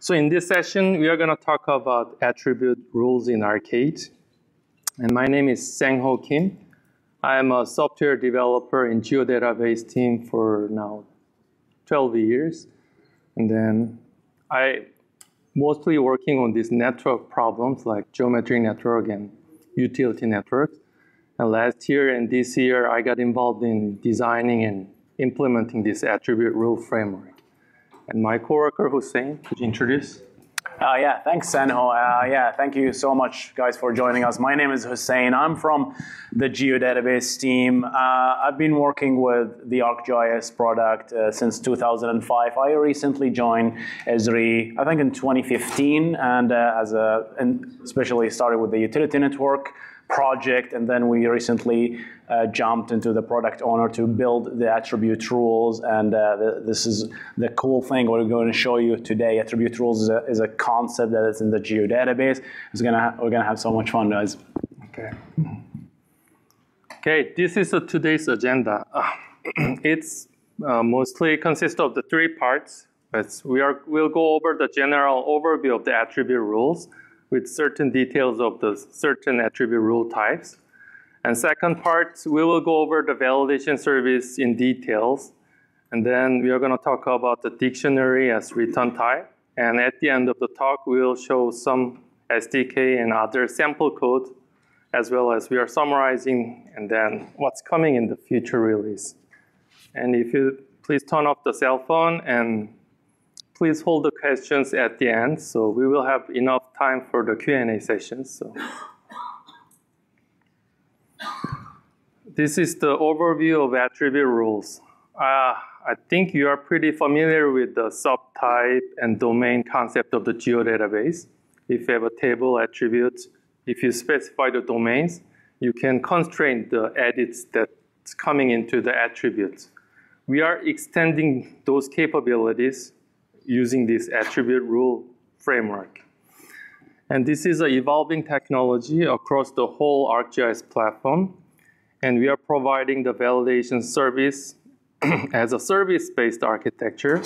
So in this session, we are going to talk about attribute rules in Arcade. And my name is Sang-ho Kim. I'm a software developer in GeoDatabase team for now 12 years. And then I mostly working on these network problems like geometric network and utility networks. And last year and this year, I got involved in designing and implementing this attribute rule framework. And my coworker Hussein, could you introduce? Yeah, thanks, Sang-ho. Yeah, thank you so much, guys, for joining us. My name is Hussein. I'm from the GeoDatabase team. I've been working with the ArcGIS product since 2005. I recently joined Esri, I think, in 2015, and especially started with the utility network project, and then we recently jumped into the product owner to build the attribute rules, and this is the cool thing we're going to show you today. Attribute rules is a concept that is in the GeoDatabase. We're gonna have so much fun, guys. Okay. Okay. This is today's agenda. It's mostly consists of the three parts. But we'll go over the general overview of the attribute rules, with certain details of the certain attribute rule types. And second part, we will go over the validation service in details. And then we are going to talk about the dictionary as return type. And at the end of the talk, we will show some SDK and other sample code, as well as we are summarizing and then what's coming in the future release. And if you please turn off the cell phone and please hold the questions at the end, so we will have enough time for the Q&A sessions. So this is the overview of attribute rules. I think you are pretty familiar with the subtype and domain concept of the GeoDatabase. If you have a table attribute, if you specify the domains, you can constrain the edits that's coming into the attributes. We are extending those capabilities using this attribute rule framework. And this is an evolving technology across the whole ArcGIS platform. And we are providing the validation service as a service-based architecture.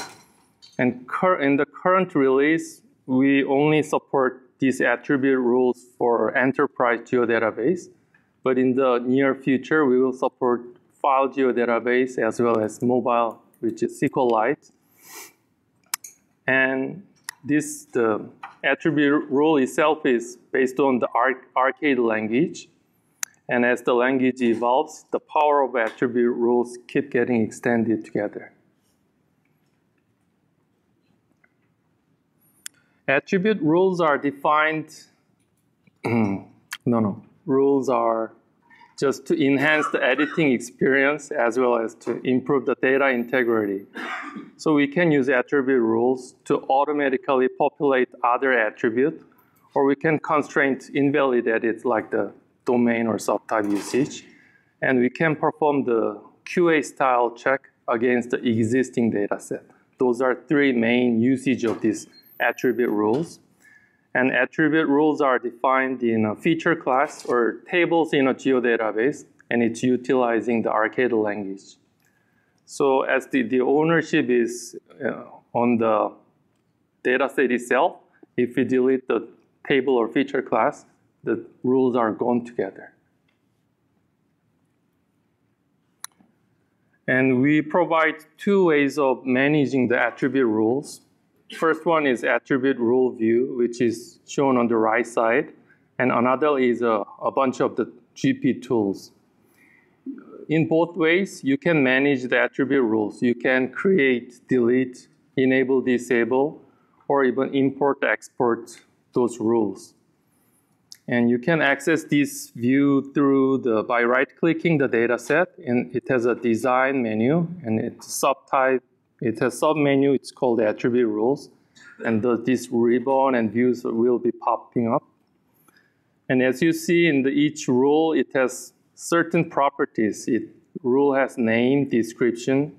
And in the current release, we only support these attribute rules for enterprise GeoDatabase. But in the near future, we will support file GeoDatabase as well as mobile, which is SQLite. And this, the attribute rule itself is based on the Arcade language. And as the language evolves, the power of attribute rules keep getting extended together. Attribute rules are defined, rules are just to enhance the editing experience as well as to improve the data integrity. So we can use attribute rules to automatically populate other attributes, or we can constrain invalid edits like the domain or subtype usage, and we can perform the QA style check against the existing data set. Those are three main usage of these attribute rules. And attribute rules are defined in a feature class or tables in a GeoDatabase, and it's utilizing the Arcade language. So as the ownership is on the data set itself, if we delete the table or feature class, the rules are gone together. And we provide two ways of managing the attribute rules. First one is attribute rule view, which is shown on the right side. And another is a bunch of the GP tools. In both ways, you can manage the attribute rules. You can create, delete, enable, disable, or even import, export those rules. And you can access this view by right-clicking the data set, and it has a design menu, and it's subtype. It has sub-menu, it's called attribute rules, and this ribbon and views will be popping up. And as you see in each rule, it has certain properties. It rule has name, description,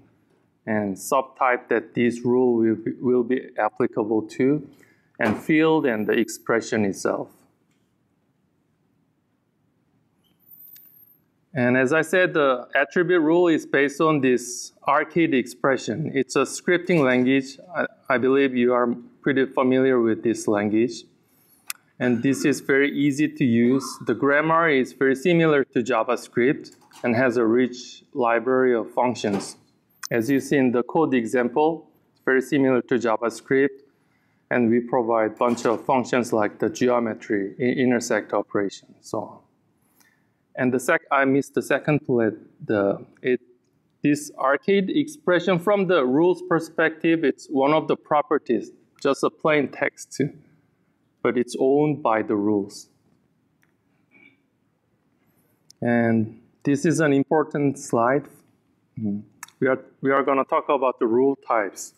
and subtype that this rule will be applicable to, and field and the expression itself. And as I said, the attribute rule is based on this Arcade expression. It's a scripting language. I believe you are pretty familiar with this language. And this is very easy to use. The grammar is very similar to JavaScript and has a rich library of functions. As you see in the code example, it's very similar to JavaScript. And we provide a bunch of functions like the geometry, intersect operation, and so on. And I missed the second bullet. This arcade expression from the rules perspective, it's one of the properties, just a plain text, but it's owned by the rules. And this is an important slide. We are going to talk about the rule types.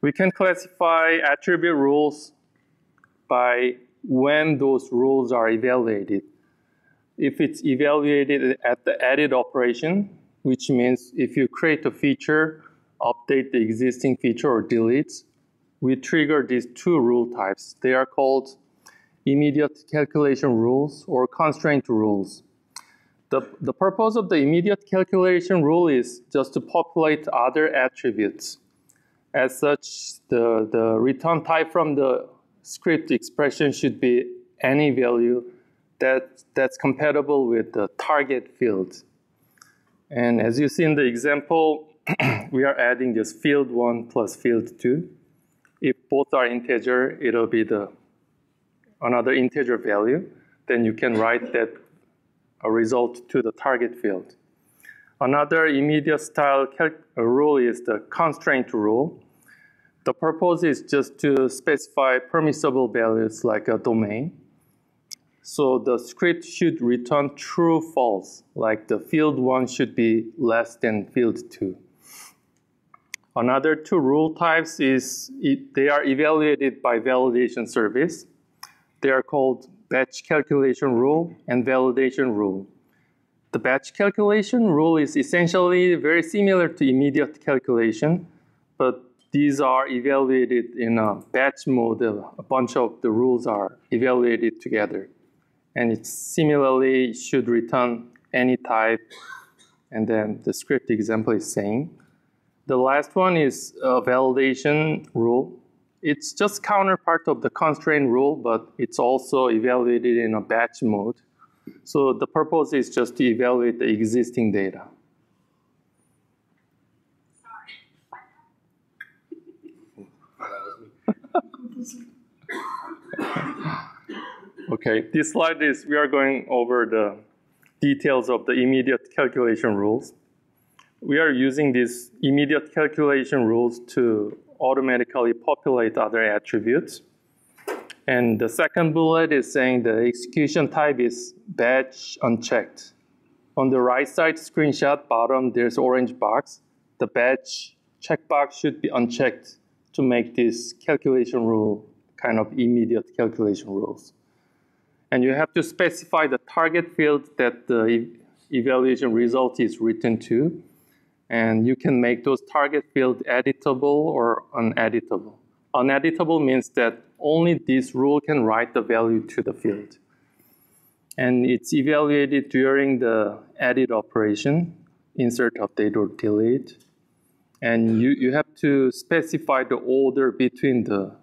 We can classify attribute rules by when those rules are evaluated. If it's evaluated at the edit operation, which means if you create a feature, update the existing feature or delete, we trigger these two rule types. They are called immediate calculation rules or constraint rules. The purpose of the immediate calculation rule is just to populate other attributes. As such, the return type from the script expression should be any value that's compatible with the target field. And as you see in the example, we are adding this field 1 plus field 2. If both are integer, it'll be another integer value. Then you can write that result to the target field. Another immediate style rule is the constraint rule. The purpose is just to specify permissible values like a domain. So the script should return true false, like the field 1 should be less than field 2. Another two rule types is they are evaluated by validation service. They are called batch calculation rule and validation rule. The batch calculation rule is essentially very similar to immediate calculation, but these are evaluated in a batch mode. A bunch of the rules are evaluated together. And it similarly should return any type. And then the script example is saying. The last one is a validation rule. It's just counterpart of the constraint rule, but it's also evaluated in a batch mode. So the purpose is just to evaluate the existing data. Okay, this slide is, we are going over the details of the immediate calculation rules. We are using these immediate calculation rules to automatically populate other attributes. And the second bullet is saying the execution type is batch unchecked. On the right side screenshot bottom, there's orange box. The batch checkbox should be unchecked to make this calculation rule kind of immediate calculation rules. And you have to specify the target field that the evaluation result is written to. And you can make those target fields editable or uneditable. Uneditable means that only this rule can write the value to the field. And it's evaluated during the edit operation, insert, update, or delete. And you have to specify the order between the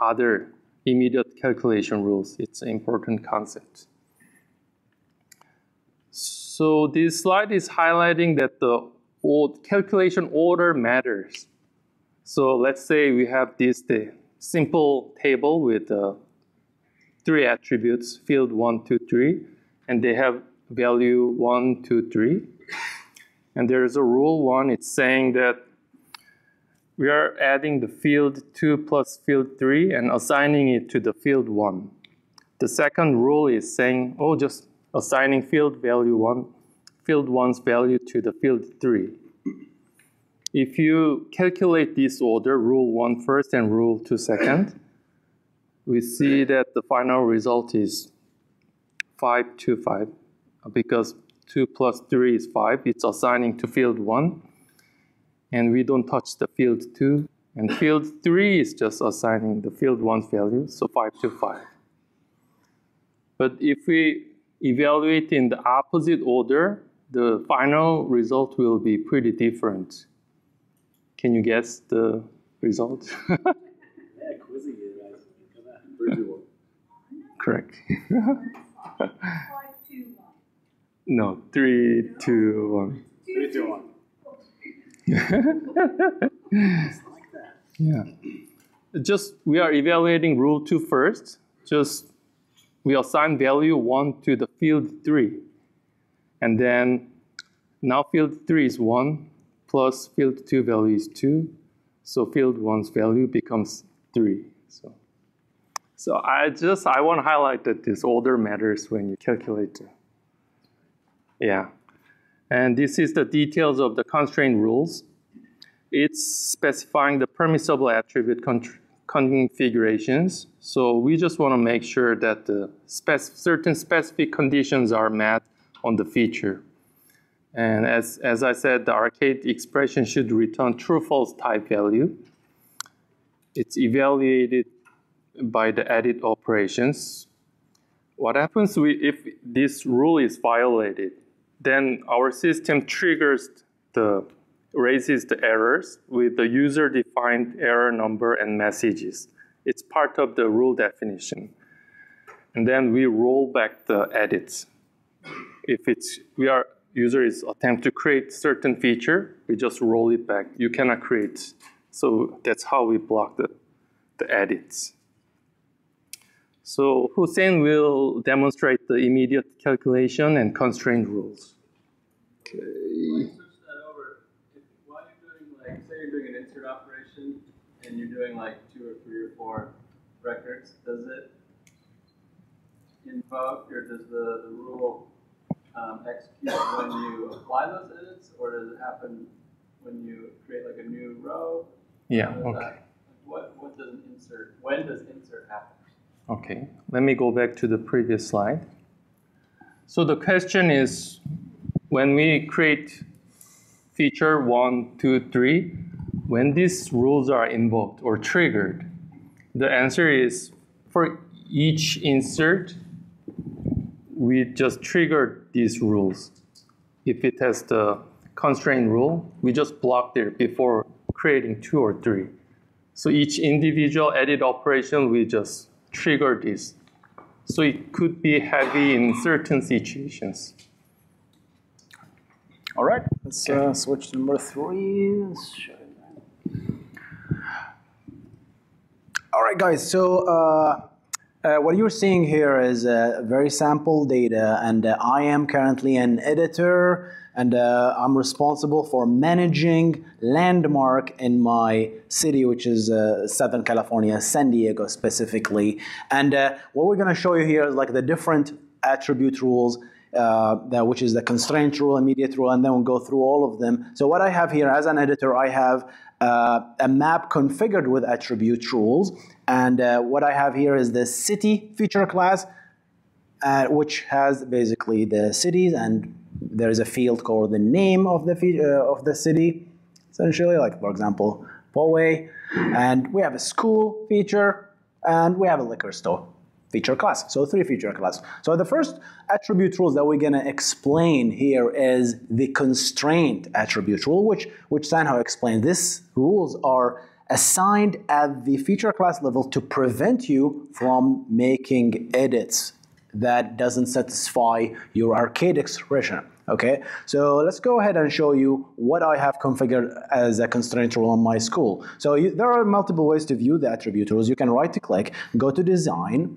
other immediate calculation rules. It's an important concept. So this slide is highlighting that the calculation order matters. So let's say we have this simple table with 3 attributes, field 1, 2, 3, and they have value 1, 2, 3. And there is a rule 1, it's saying that we are adding the field 2 plus field 3 and assigning it to the field 1. The second rule is saying, oh, just assigning field 1's value to the field 3. If you calculate this order, rule 1 first and rule 2 second, we see that the final result is 5, 2, 5. Because 2 plus 3 is 5, it's assigning to field 1. And we don't touch the field 2. And field 3 is just assigning the field 1's value, so 5 to 5. But if we evaluate in the opposite order, the final result will be pretty different. Can you guess the result? crazy one. Correct. 5, 2, 1. No, 3, 2, 1. 3, 2, 1. Just like that. Yeah. Just, we are evaluating rule 2 first. Just, we assign value 1 to the field 3. And then, now field 3 is 1, plus field 2 value is 2. So field 1's value becomes 3. So I want to highlight that this order matters when you calculate. Yeah. And this is the details of the constraint rules. It's specifying the permissible attribute configurations. So we just want to make sure that the certain specific conditions are met on the feature. And as I said, the arcade expression should return true-false type value. It's evaluated by the edit operations. What happens if this rule is violated? Then our system raises the errors with the user-defined error number and messages. It's part of the rule definition. And then we roll back the edits. If user is attempt to create certain feature, we just roll it back. You cannot create. So that's how we block the edits. So Hussein will demonstrate the immediate calculation and constraint rules. Okay. Well, you switch that over. While you're doing, like, say you're doing an insert operation and you're doing like 2 or 3 or 4 records, does it invoke or does the rule execute when you apply those edits, or does it happen when you create like a new row? Yeah. Okay. What does insert? When does insert happen? Okay, let me go back to the previous slide. So the question is, when we create feature 1, 2, 3, when these rules are invoked or triggered, the answer is for each insert, we just trigger these rules. If it has the constraint rule, we just blocked it before creating 2 or 3. So each individual edit operation, we just trigger this. So it could be heavy in certain situations. All right, let's switch to number 3. All right, guys, so what you're seeing here is very sample data, and I am currently an editor, and I'm responsible for managing landmark in my city, which is Southern California, San Diego specifically. And what we're gonna show you here is like the different attribute rules, which is the constraint rule, immediate rule, and then we'll go through all of them. So what I have here as an editor, I have a map configured with attribute rules, and what I have here is the city feature class, which has basically the cities, and there is a field called the name of the city, essentially, like for example, Poway. And we have a school feature, and we have a liquor store feature class. So 3 feature class. So the first attribute rules that we're going to explain here is the constraint attribute rule, which Sang-ho explained. These rules are assigned at the feature class level to prevent you from making edits that doesn't satisfy your arcade expression. Okay, so let's go ahead and show you what I have configured as a constraint rule on my school. So there are multiple ways to view the attribute rules. You can right-click, go to design,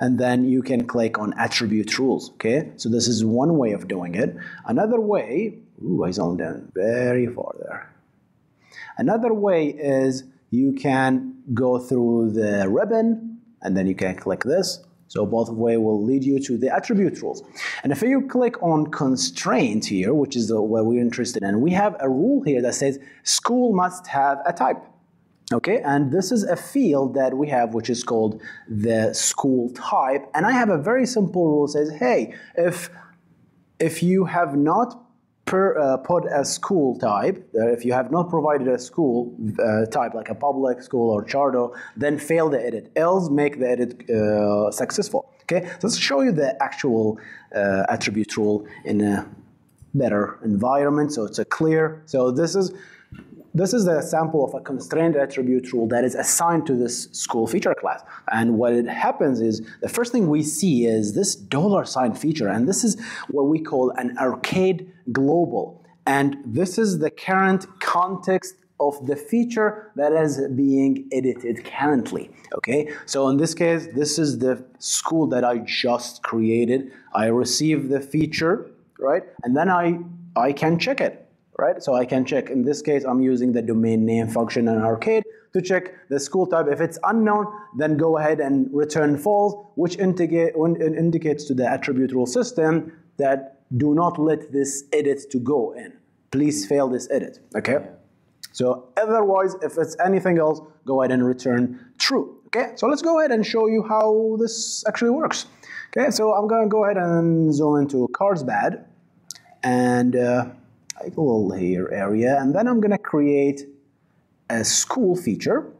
and then you can click on attribute rules. Okay, so this is one way of doing it. Another way, ooh, I zoned in very far there. Another way is you can go through the ribbon, and then you can click this. So both way will lead you to the attribute rules. And if you click on constraint here, which is what we're interested in, we have a rule here that says school must have a type. Okay, and this is a field that we have, which is called the school type. And I have a very simple rule that says, hey, if you have not put a school type, if you have not provided a school type, like a public school or charter, then fail the edit, else make the edit successful. Okay, so let's show you the actual attribute rule in a better environment, so it's clear. So this is this is the sample of a constrained attribute rule that is assigned to this school feature class. And what it happens is, the first thing we see is this $ feature, and this is what we call an arcade global. And this is the current context of the feature that is being edited currently, okay? So in this case, this is the school that I just created. I receive the feature, right? And then I can check it, right? So I can check, in this case, I'm using the domain name function in Arcade to check the school type. If it's unknown, then go ahead and return false, which indicates to the attribute rule system that do not let this edit to go in. Please fail this edit, okay? So otherwise, if it's anything else, go ahead and return true, okay? So let's go ahead and show you how this actually works, okay? So I'm gonna go ahead and zoom into Carlsbad and I go layer area, and then I'm gonna create a school feature.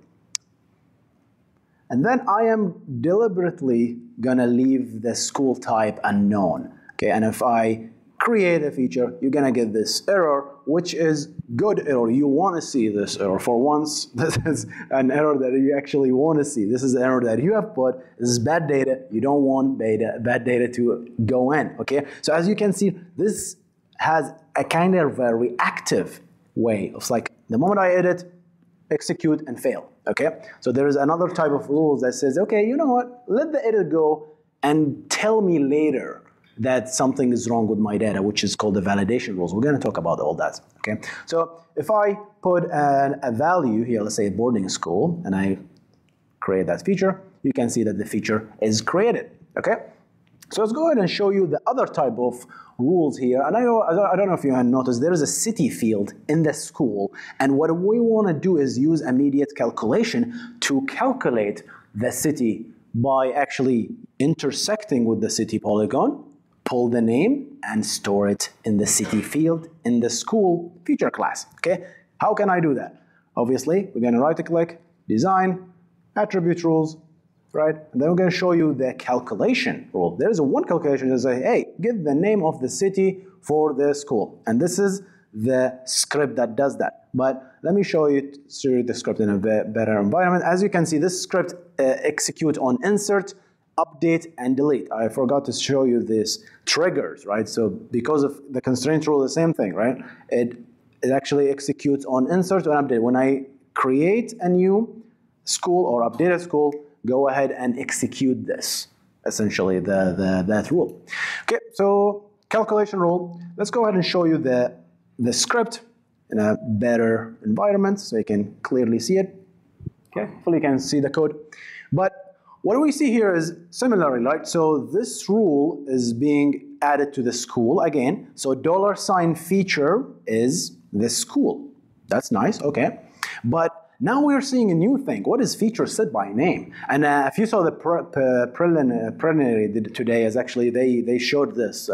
And then I am deliberately gonna leave the school type unknown, okay? And if I create a feature, you're gonna get this error, which is good error. You wanna see this error. For once, this is an error that you actually wanna see. This is the error that you have put. This is bad data. You don't want bad data to go in, okay? So as you can see, this has a kind of a reactive way. It's like, the moment I edit, execute and fail, okay? So there is another type of rules that says, okay, you know what? Let the edit go and tell me later that something is wrong with my data, which is called the validation rules. We're gonna talk about all that, okay? So if I put a value here, let's say boarding school, and I create that feature, you can see that the feature is created, okay? So let's go ahead and show you the other type of rules here. And I don't know if you have noticed, there is a city field in the school, and what we wanna do is use immediate calculation to calculate the city by actually intersecting with the city polygon, pull the name and store it in the city field in the school feature class, okay? How can I do that? Obviously, we're gonna right-click, design, attribute rules, right? And then we're gonna show you the calculation rule. There's one calculation that says, hey, give the name of the city for the school. And this is the script that does that. But let me show you through the script in a better environment. As you can see, this script execute on insert, update and delete. I forgot to show you this triggers, right? So because of the constraint rule, the same thing, right? It actually executes on insert and update. When I create a new school or update a school, go ahead and execute this, essentially that rule. Okay, so calculation rule. Let's go ahead and show you the script in a better environment so you can clearly see it. Okay, hopefully you can see the code. But what we see here is similarly, right? So this rule is being added to the school again. So $ feature is the school. That's nice, okay. But now we're seeing a new thing. What is feature set by name? And if you saw the preliminary today is actually, they showed this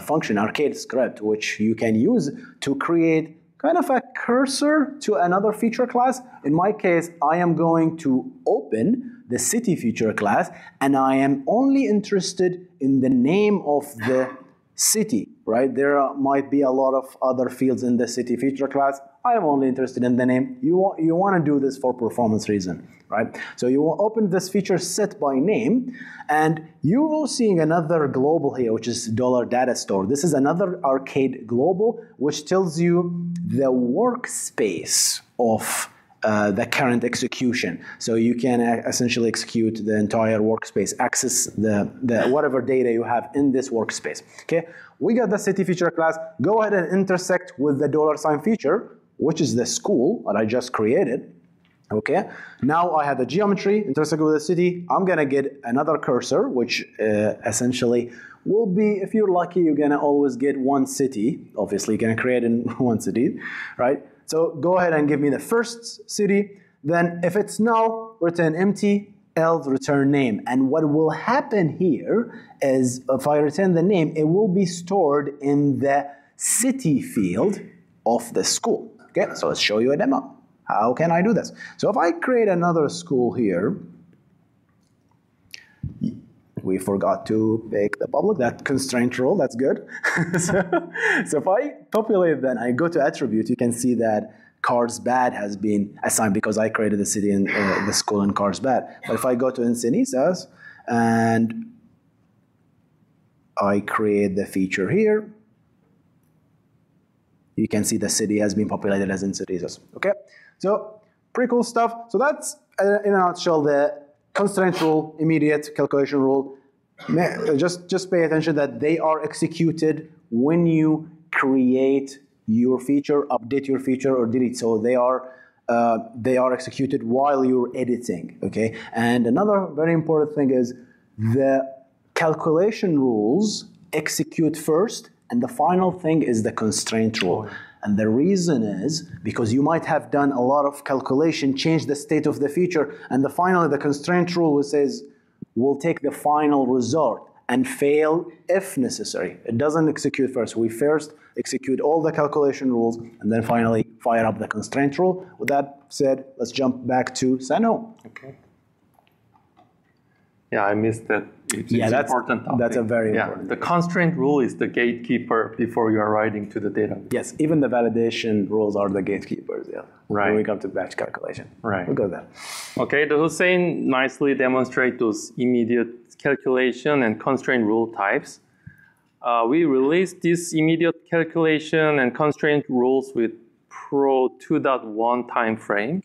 function, arcade script, which you can use to create kind of a cursor to another feature class. In my case, I am going to open the city feature class, and I am only interested in the name of the city, right? There might be a lot of other fields in the city feature class. I am only interested in the name. You want to do this for performance reason, right? So you will open this feature set by name, and you will seeing another global here, which is $data store. This is another arcade global, which tells you the workspace of the current execution. So you can essentially execute the entire workspace, access the whatever data you have in this workspace, okay? We got the city feature class. Go ahead and intersect with the $ feature, which is the school that I just created, okay? Now I have the geometry, intersect with the city. I'm gonna get another cursor, which essentially will be, if you're lucky, you're gonna always get one city. Obviously, you're gonna create in one city, right? So go ahead and give me the first city. Then if it's null, return empty, else return name. And what will happen here is if I return the name, it will be stored in the city field of the school. Okay, so let's show you a demo. How can I do this? So if I create another school here, we forgot to pick the public, that constraint rule, that's good. So if I populate, then I go to attribute, you can see that Carlsbad has been assigned because I created the city and the school in Carlsbad. But if I go to Encinitas and I create the feature here, you can see the city has been populated as Encinitas. Okay, so pretty cool stuff. So that's in a nutshell the constraint rule, immediate calculation rule. Just pay attention that they are executed when you create your feature, update your feature, or delete. So they are executed while you're editing. Okay, and another very important thing is the calculation rules execute first, and the final thing is the constraint rule. And the reason is because you might have done a lot of calculation, change the state of the feature, and finally the constraint rule says we'll take the final result and fail if necessary. It doesn't execute first. We first execute all the calculation rules and then finally fire up the constraint rule. With that said, let's jump back to Sang-ho. Okay. Yeah, I missed that. It's important topic. That's a very important. The constraint rule is the gatekeeper before you are writing to the data. Yes, even the validation rules are the gatekeepers. Yeah, right. When we come to batch calculation, right? We'll go there. Okay, the Hussein nicely demonstrated those immediate calculation and constraint rule types. We released this immediate calculation and constraint rules with Pro 2.1 time frame,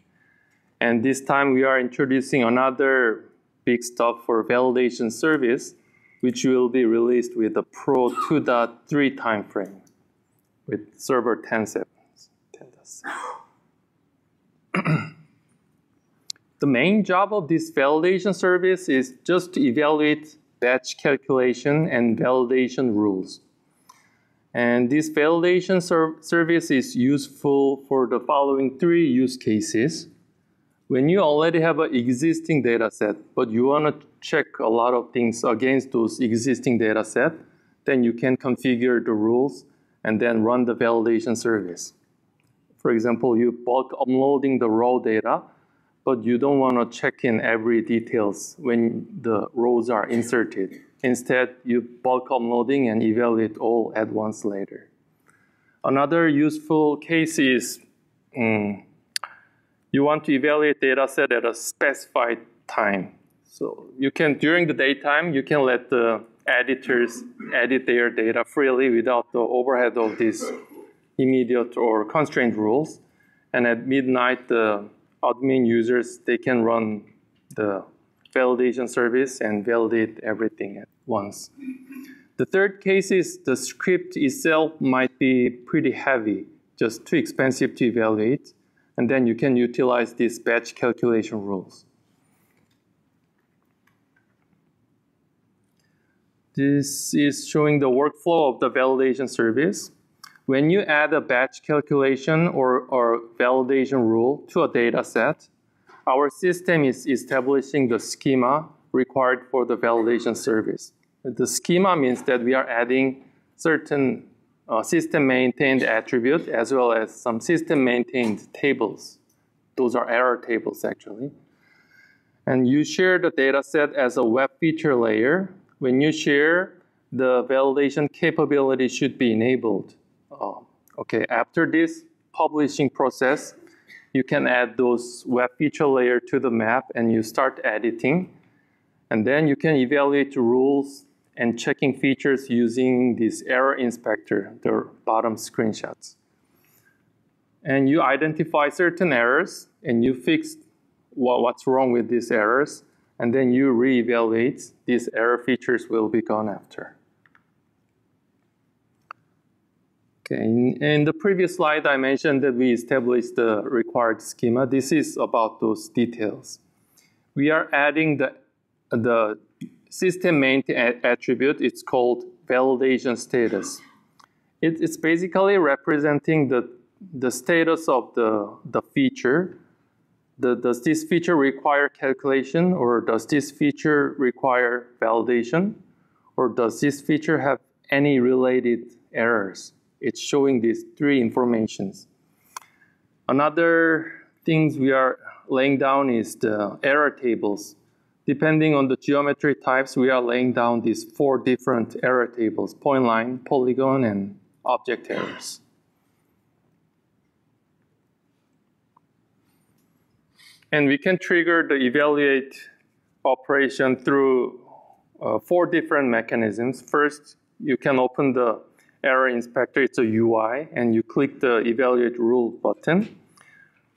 and this time we are introducing another big stuff for validation service, which will be released with the Pro 2.3 timeframe with server 10.7. The main job of this validation service is just to evaluate batch calculation and validation rules. And this validation service is useful for the following 3 use cases. When you already have an existing data set, but you want to check a lot of things against those existing data set, then you can configure the rules and then run the validation service. For example, you bulk uploading the raw data, but you don't want to check in every details when the rows are inserted. Instead, you bulk uploading and evaluate all at once later. Another useful case is you want to evaluate data set at a specified time. So you can, during the daytime, you can let the editors edit their data freely without the overhead of these immediate or constraint rules. And at midnight, the admin users, they can run the validation service and validate everything at once. The third case is the script itself might be pretty heavy, just too expensive to evaluate. And then you can utilize these batch calculation rules. This is showing the workflow of the validation service. When you add a batch calculation or validation rule to a data set, our system is establishing the schema required for the validation service. The schema means that we are adding certain system-maintained attribute as well as some system-maintained tables. Those are error tables, actually. And you share the data set as a web feature layer. When you share, the validation capability should be enabled. Okay, after this publishing process, you can add those web feature layer to the map and you start editing. And then you can evaluate the rules and checking features using this error inspector, the bottom screenshots. And you identify certain errors and you fix what's wrong with these errors, and then you re-evaluate. These error features will be gone after. Okay, in the previous slide I mentioned that we established the required schema. This is about those details. We are adding the system maintained attribute. It's called validation status. It's basically representing the status of the feature. Does this feature require calculation, or does this feature require validation, or does this feature have any related errors? It's showing these 3 informations. Another things we are laying down is the error tables. Depending on the geometry types, we are laying down these 4 different error tables: point line, polygon, and object errors. And we can trigger the evaluate operation through 4 different mechanisms. First, you can open the error inspector, it's a UI, and you click the evaluate rule button.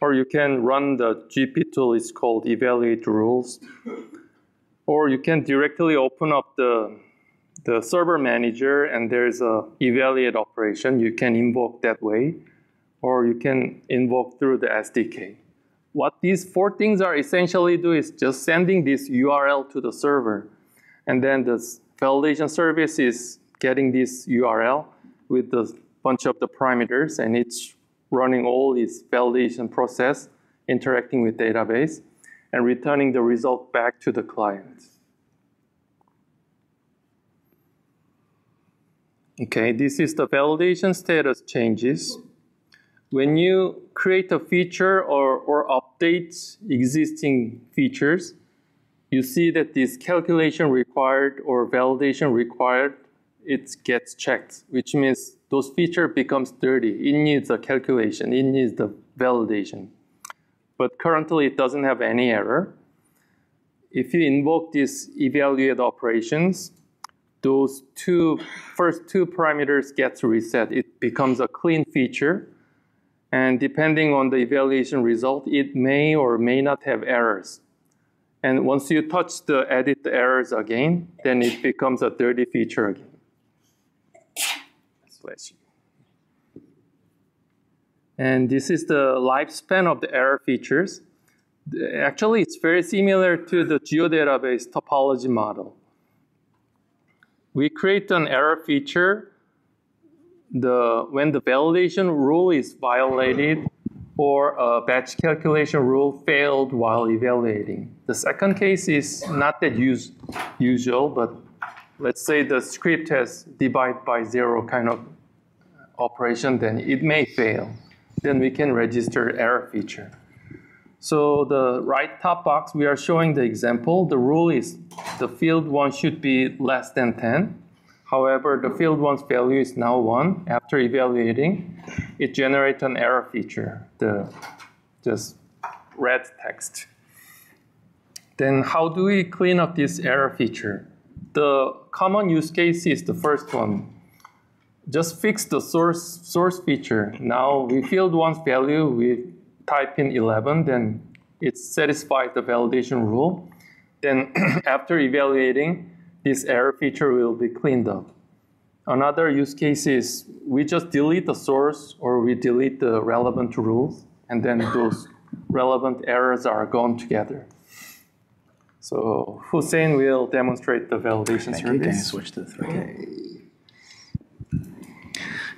Or you can run the GP tool, it's called evaluate rules. Or you can directly open up the server manager and there's a evaluate operation. You can invoke that way, or you can invoke through the SDK. What these 4 things are essentially do is just sending this URL to the server. And then the validation service is getting this URL with a bunch of the parameters, and it's running all its validation process, interacting with database, and returning the result back to the client. Okay, this is the validation status changes. When you create a feature or update existing features, you see that this calculation required or validation required, it gets checked, which means those feature becomes dirty. It needs a calculation, it needs the validation. But currently it doesn't have any error. If you invoke these evaluate operations, those first two parameters gets reset. It becomes a clean feature. And depending on the evaluation result, it may or may not have errors. And once you touch the edit the errors again, then it becomes a dirty feature again. And this is the lifespan of the error features. Actually, it's very similar to the GeoDatabase topology model. We create an error feature when the validation rule is violated or a batch calculation rule failed while evaluating. The second case is not that usual, but let's say the script has divide by 0 kind of operation, then it may fail. Then we can register error feature. So the right top box, we are showing the example. The rule is the field 1 should be less than 10. However, the field 1's value is now 1. After evaluating, it generates an error feature, the just red text. Then how do we clean up this error feature? The common use case is the first one. Just fix the source feature. Now we field 1's value, we type in 11, then it satisfies the validation rule. Then after evaluating, this error feature will be cleaned up. Another use case is we just delete the source or we delete the relevant rules, and then those relevant errors are gone together. So Hussein will demonstrate the validation service. You can switch to the thread. Okay.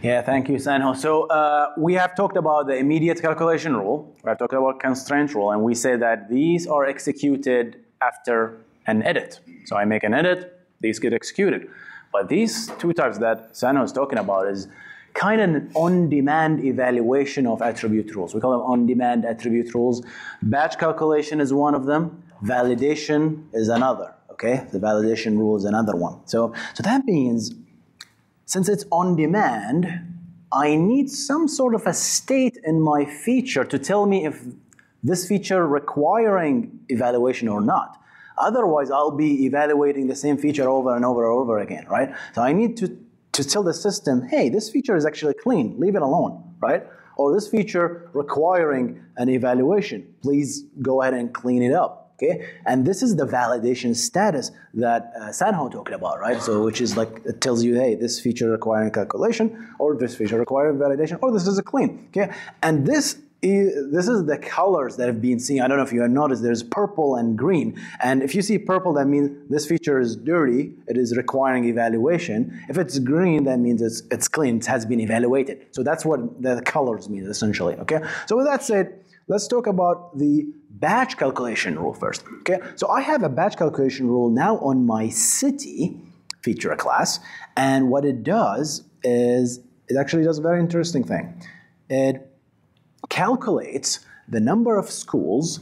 Yeah, thank you, Sang-ho. So we have talked about the immediate calculation rule. We have talked about constraint rule, and we say that these are executed after an edit. So I make an edit, these get executed. But these two types that Sang-ho is talking about is kind of an on-demand evaluation of attribute rules. We call them on-demand attribute rules. Batch calculation is one of them. Validation is another, okay? The validation rule is another one. So that means, since it's on demand, I need some sort of a state in my feature to tell me if this feature requiring evaluation or not. Otherwise, I'll be evaluating the same feature over and over and over again, right? So I need to tell the system, hey, this feature is actually clean, leave it alone, right? Or this feature requiring an evaluation, please go ahead and clean it up. Okay? And this is the validation status that Sang-ho talked about, right? So which is like, it tells you, hey, this feature requiring calculation, or this feature requiring validation, or this is a clean, okay? And this is the colors that have been seen. I don't know if you have noticed, there's purple and green. And if you see purple, that means this feature is dirty, it is requiring evaluation. If it's green, that means it's clean, it has been evaluated. So that's what the colors mean, essentially, okay? So with that said, let's talk about the batch calculation rule first, okay? So I have a batch calculation rule now on my city feature class, and what it does is, it actually does a very interesting thing. It calculates the number of schools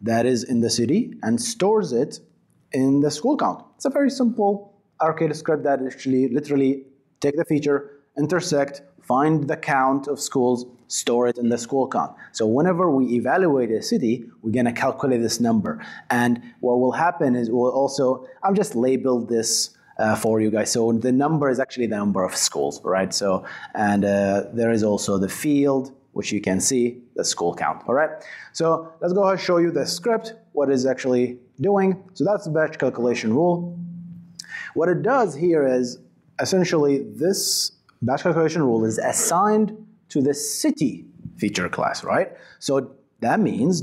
that is in the city and stores it in the school count. It's a very simple Arcade script that actually literally take the feature, intersect, find the count of schools, store it in the school count. So whenever we evaluate a city, we're going to calculate this number. And what will happen is we'll also, I've just labeled this for you guys. So the number is actually the number of schools, right? So, and there is also the field, which you can see, the school count, all right? So let's go ahead and show you the script, what it's actually doing. So that's the batch calculation rule. What it does here is essentially this batch calculation rule is assigned to the city feature class, right? So that means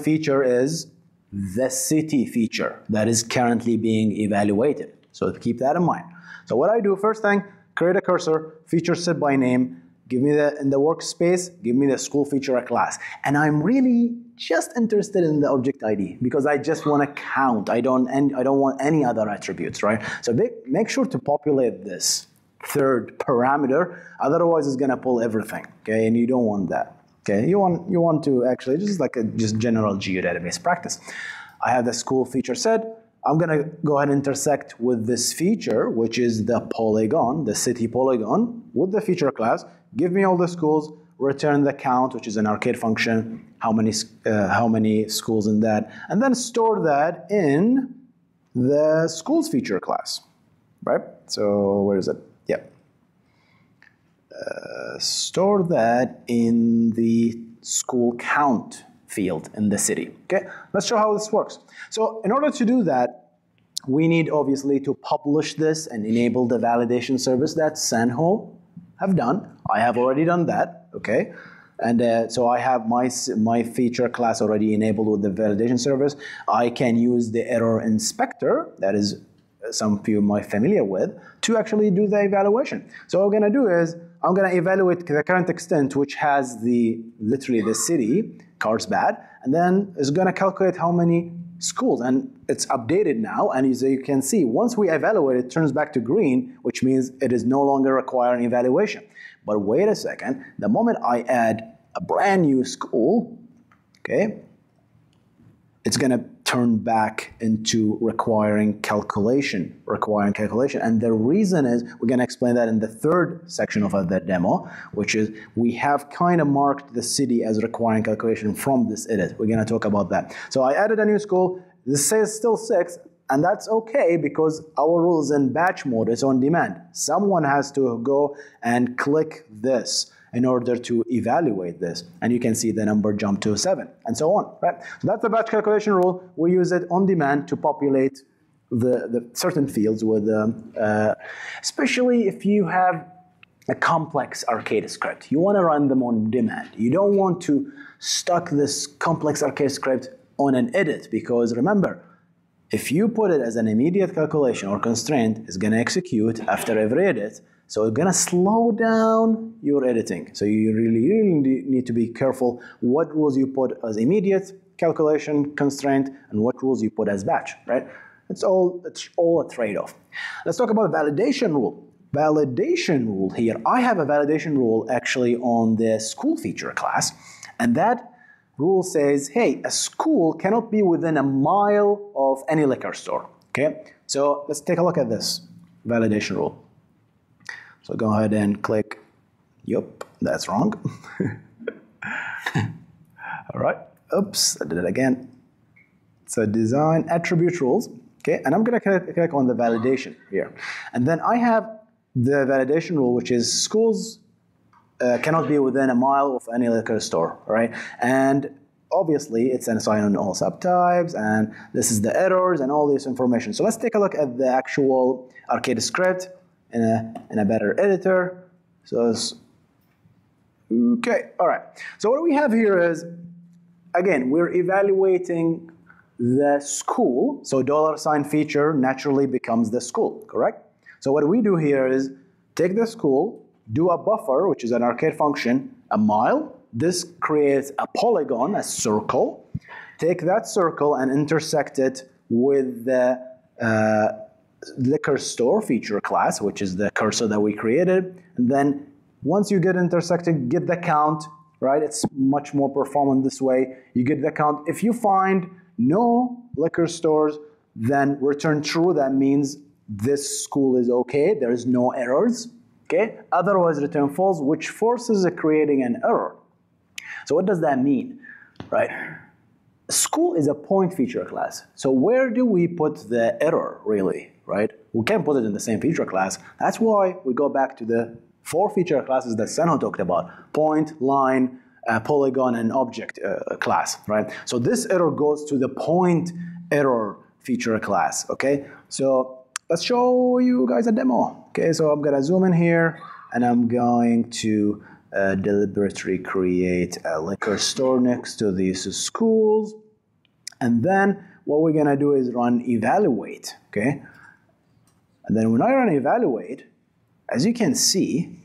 $feature is the city feature that is currently being evaluated. So keep that in mind. So what I do, first thing, create a cursor, feature set by name, give me the, in the workspace, give me the school feature class. And I'm really just interested in the object ID because I just want to count. I don't want any other attributes, right? So make sure to populate this third parameter, otherwise it's going to pull everything, okay? And you don't want that, okay? You want to actually, just like a general geodatabase practice. I have the school feature set. I'm going to go ahead and intersect with this feature, which is the polygon, the city polygon, with the feature class. Give me all the schools, return the count, which is an arcade function, how many schools in that, and then store that in the schools feature class, right? So where is it? Yeah. Store that in the school count field in the city. Okay, let's show how this works. So in order to do that, we need obviously to publish this and enable the validation service that Sang-ho have done. I have already done that, okay? And so I have my feature class already enabled with the validation service. I can use the error inspector, that is some of you might familiar with, to actually do the evaluation. So what I'm gonna do is, I'm gonna evaluate the current extent, which has the, literally the city, Carlsbad, and then it's gonna calculate how many schools, and it's updated now, and as you can see, once we evaluate it, turns back to green, which means it is no longer requiring evaluation. But wait a second, the moment I add a brand new school, okay, it's gonna turn back into requiring calculation. And the reason is, we're gonna explain that in the third section of the demo, which is we have kind of marked the city as requiring calculation from this edit. We're gonna talk about that. So I added a new school, this says still 6, and that's okay because our rule is in batch mode, it's on demand. Someone has to go and click this in order to evaluate this, and you can see the number jump to 7, and so on, right? So that's the batch calculation rule. We use it on demand to populate the certain fields with, especially if you have a complex arcade script. You want to run them on demand. You don't want to stuck this complex arcade script on an edit, because remember, if you put it as an immediate calculation or constraint, it's going to execute after every edit. So it's going to slow down your editing. So you really need to be careful what rules you put as immediate calculation constraint and what rules you put as batch, right? It's all a trade-off. Let's talk about validation rule. Validation rule here. I have a validation rule actually on the school feature class, and that rule says, hey, a school cannot be within a mile of any liquor store, okay? So let's take a look at this validation rule. So go ahead and click, yup, that's wrong. All right, oops, I did it again. So design attribute rules, okay? And I'm gonna click on the validation here. And then I have the validation rule, which is schools cannot be within a mile of any liquor store, right? And obviously it's an assigned on all subtypes, and this is the errors and all this information. So let's take a look at the actual arcade script in a better editor. So it's, okay, all right. So what we have here is, again, we're evaluating the school. So $feature naturally becomes the school, correct? So what we do here is take the school, do a buffer, which is an arcade function, a mile. This creates a polygon, a circle. Take that circle and intersect it with the liquor store feature class, which is the cursor that we created. And then once you get intersected, get the count, right? It's much more performant this way. You get the count. If you find no liquor stores, then return true. That means this school is okay. There is no errors. okay? Otherwise return false, which forces creating an error. So what does that mean, right? School is a point feature class, so where do we put the error really, right? We can't put it in the same feature class. That's why we go back to the 4 feature classes that Sang-ho talked about: point, line, polygon, and object class, right? So this error goes to the point error feature class, okay? So let's show you guys a demo, okay? So I'm gonna zoom in here, and I'm going to deliberately create a liquor store next to these schools, and then what we're gonna do is run evaluate, okay? And then when I run evaluate, as you can see,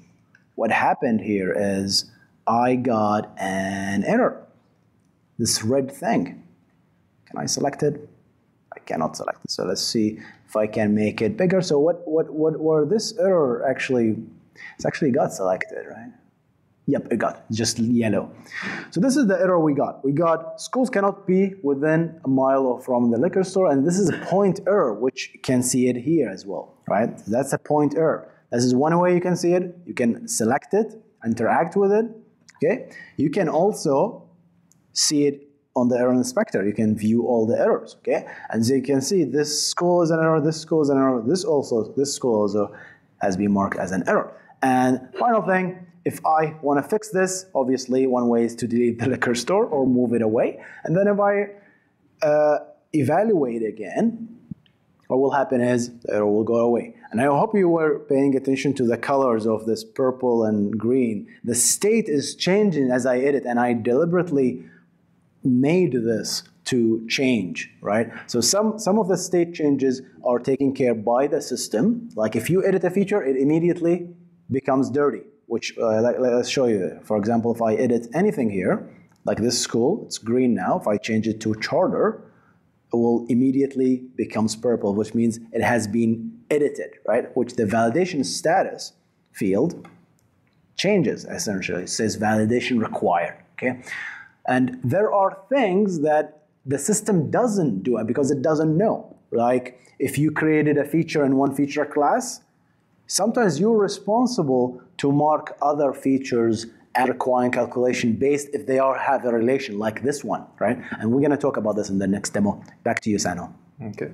what happened here is I got an error, this red thing. Can I select it? I cannot select it, so let's see if I can make it bigger. So what this error actually, it's actually got selected, right? Yep, it got just yellow. So this is the error we got. We got schools cannot be within a mile from the liquor store, and this is a point error, which you can see it here as well, right? That's a point error. This is one way you can see it. You can select it, interact with it, okay? You can also see it on the error inspector. You can view all the errors, okay? And so you can see this school is an error, this school is an error, this school also has been marked as an error. And final thing, if I want to fix this, obviously one way is to delete the liquor store or move it away. And then if I evaluate again, what will happen is the error will go away. And I hope you were paying attention to the colors of this purple and green. The state is changing as I edit, and I deliberately made this to change, right? So some of the state changes are taken care by the system. Like if you edit a feature, it immediately becomes dirty, which let's show you. For example, if I edit anything here, like this school, it's green now. If I change it to charter, it will immediately becomes purple, which means it has been edited, right? Which the validation status field changes essentially. It says validation required, okay? And there are things that the system doesn't do because it doesn't know. Like if you created a feature in one feature class, sometimes you're responsible to mark other features as requiring calculation based if they have a relation like this one, right? And we're going to talk about this in the next demo. Back to you, Sang-ho. Okay.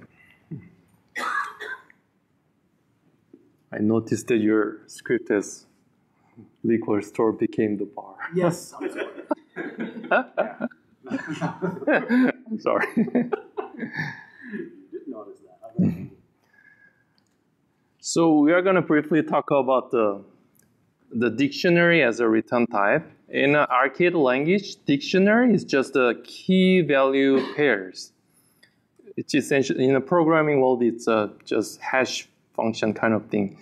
I noticed that your script as liquor store became the bar. Yes. I'm sorry. I'm sorry. You did notice that. So we are going to briefly talk about the dictionary as a return type. In Arcade language, dictionary is just a key value pairs. It's essentially, in the programming world, it's just hash function kind of thing.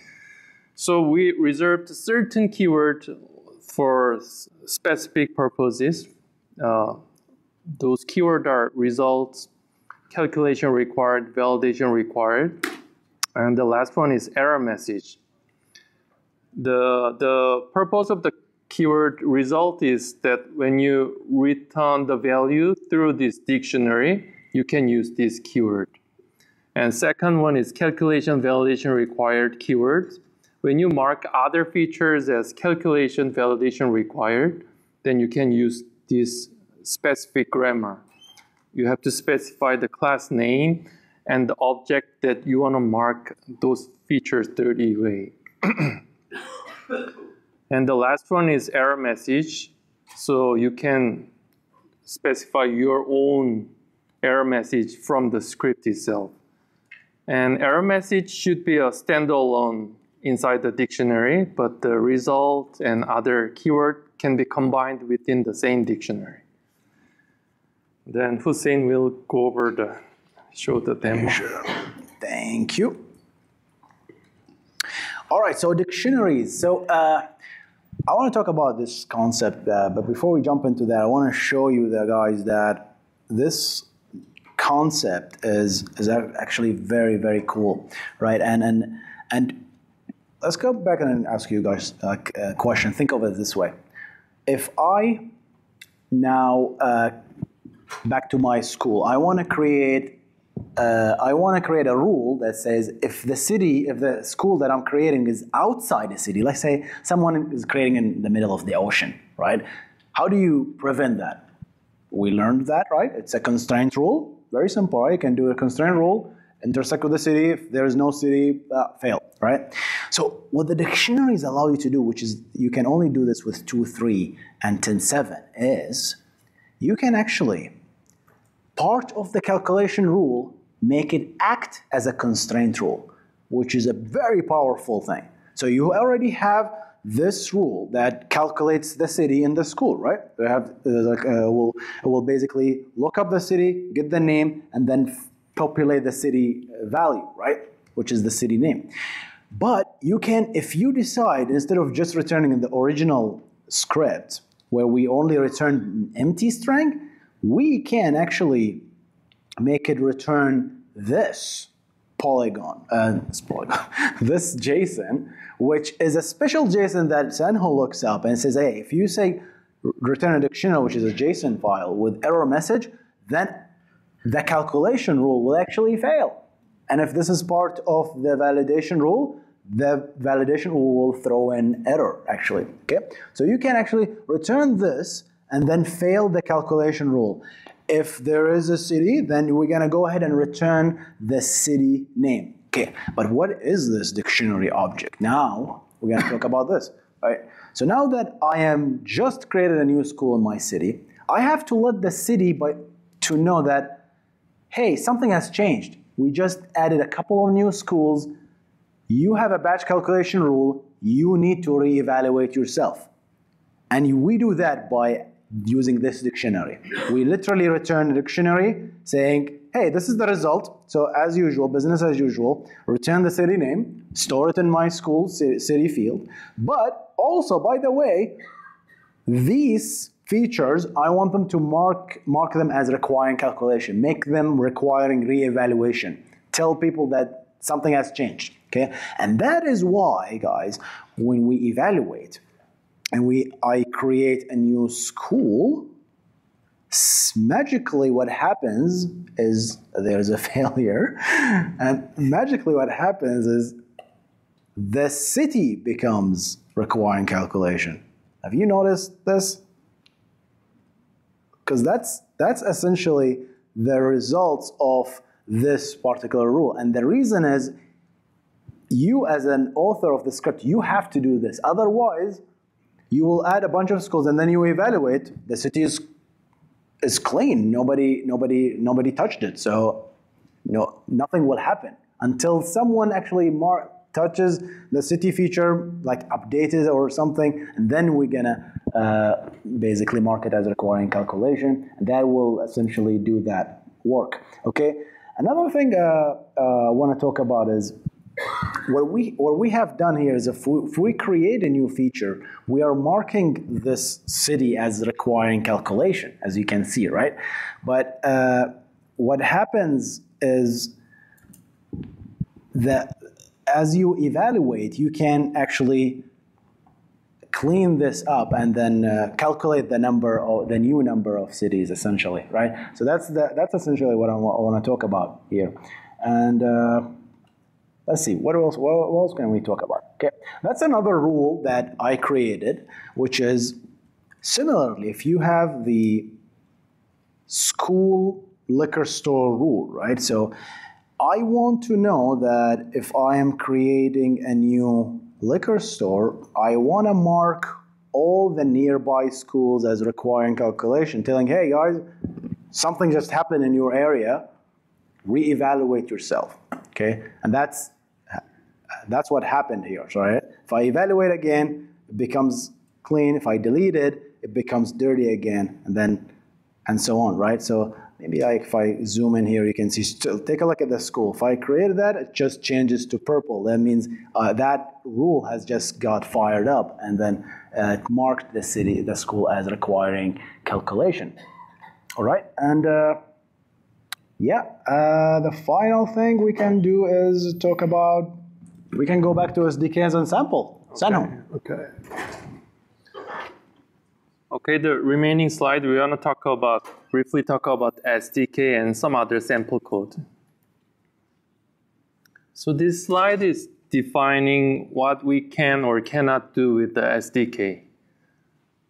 So we reserved certain keywords for specific purposes. Those keywords are results, calculation required, validation required. And the last one is error message. The purpose of the keyword result is that when you return the value through this dictionary, you can use this keyword. And second one is calculation validation required keywords. When you mark other features as calculation validation required, then you can use this specific grammar. You have to specify the class name and the object that you want to mark those features dirty way. And the last one is error message. So you can specify your own error message from the script itself. And error message should be a standalone inside the dictionary, but the result and other keyword can be combined within the same dictionary. Then Hussein will go over the show the demo. Thank you. All right, so dictionaries. So I want to talk about this concept, but before we jump into that, I want to show you the guys that this concept is actually very, very cool, right? And let's go back and ask you guys a question. Think of it this way: if I now back to my school, I want to create I want to create a rule that says if the city, if the school that I'm creating is outside a city, let's say someone is creating in the middle of the ocean, right? How do you prevent that? We learned that, right? It's a constraint rule. Very simple, right? You can do a constraint rule, intersect with the city. If there is no city, fail, right? So what the dictionaries allow you to do, which is you can only do this with 2, 3, and 10, 7, is you can actually, part of the calculation rule, make it act as a constraint rule, which is a very powerful thing. So you already have this rule that calculates the city in the school, right? You have, it will basically look up the city, get the name, and then populate the city value, right? Which is the city name. But you can, if you decide, instead of just returning in the original script, where we only return an empty string, we can actually make it return this polygon, this JSON, which is a special JSON that Sang-ho looks up and says, hey, if you say return a dictionary, which is a JSON file with error message, then the calculation rule will actually fail. And if this is part of the validation rule will throw an error, actually, okay? So you can actually return this and then fail the calculation rule. If there is a city, then we're going to go ahead and return the city name. Okay, but what is this dictionary object? Now, we're going to talk about this. Right? So now that I am just created a new school in my city, I have to let the city to know that, hey, something has changed. We just added a couple of new schools. You have a batch calculation rule. You need to reevaluate yourself. And we do that by using this dictionary. We literally return a dictionary saying, hey, this is the result. So as usual, business as usual, return the city name, store it in my school city field. But also, by the way, these features, I want them to mark them as requiring calculation, make them requiring reevaluation. Tell people that something has changed, okay? And that is why, guys, when we evaluate, and I create a new school, magically what happens is there's a failure, and magically what happens is the city becomes requiring calculation. Have you noticed this? Because that's essentially the results of this particular rule, and the reason is you as an author of the script, you have to do this, otherwise you will add a bunch of schools and then you evaluate. The city is clean. Nobody touched it. So no, nothing will happen until someone actually touches the city feature, like updates it or something, and then we're going to basically mark it as requiring calculation. And that will essentially do that work. Okay. Another thing I want to talk about is what we have done here is if we create a new feature, we are marking this city as requiring calculation, as you can see, right? But what happens is that as you evaluate, you can actually clean this up and then calculate the number or the new number of cities, essentially, right? So that's essentially what I want to talk about here, and. Let's see, what else can we talk about? Okay, that's another rule that I created, which is similarly, if you have the school liquor store rule, right? So I want to know that if I am creating a new liquor store, I want to mark all the nearby schools as requiring calculation, telling, hey guys, something just happened in your area, reevaluate yourself. Okay, and that's what happened here, right? If I evaluate again, it becomes clean. If I delete it, it becomes dirty again, and so on, right? So maybe if I zoom in here, you can see, still take a look at the school. If I created that, it just changes to purple. That means that rule has just got fired up, and then it marked the school as requiring calculation. All right, and yeah, the final thing we can do is talk about, we can go back to SDKs and sample. Okay. Sang-ho. Okay. Okay, the remaining slide, we want to briefly talk about SDK and some other sample code. So this slide is defining what we can or cannot do with the SDK.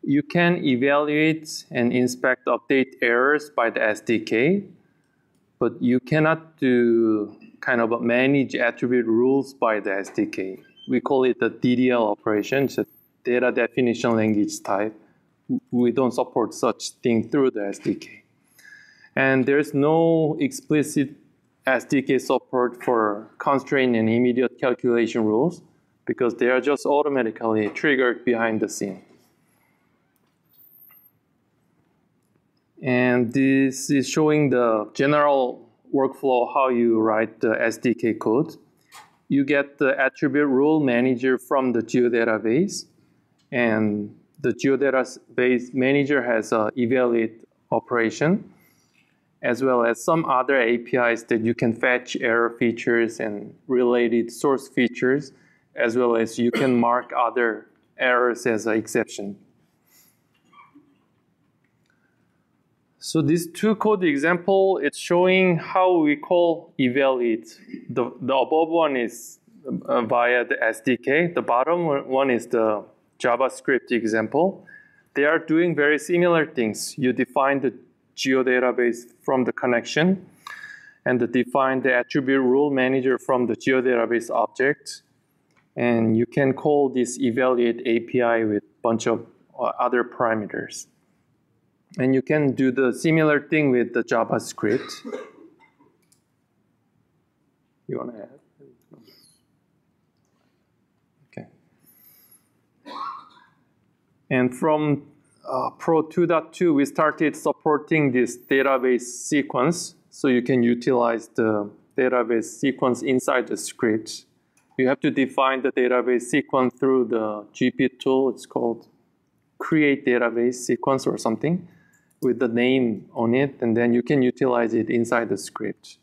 You can evaluate and inspect update errors by the SDK, but you cannot do kind of manage attribute rules by the SDK. We call it the DDL operation, so data definition language type. We don't support such thing through the SDK. And there's no explicit SDK support for constraint and immediate calculation rules because they are just automatically triggered behind the scene. And this is showing the general workflow, how you write the SDK code. You get the attribute rule manager from the GeoDatabase, and the GeoDatabase manager has an evaluate operation, as well as some other APIs that you can fetch error features and related source features, as well as you can mark other errors as an exception. So this two code example, it's showing how we call evaluate. The above one is via the SDK. The bottom one is the JavaScript example. They are doing very similar things. You define the GeoDatabase from the connection, and define the attribute rule manager from the GeoDatabase object. And you can call this evaluate API with a bunch of other parameters. And you can do the similar thing with the JavaScript. You want to add? Okay. And from Pro 2.2, we started supporting this database sequence. So you can utilize the database sequence inside the script. You have to define the database sequence through the GP tool. It's called create database sequence or something, with the name on it, and then you can utilize it inside the script.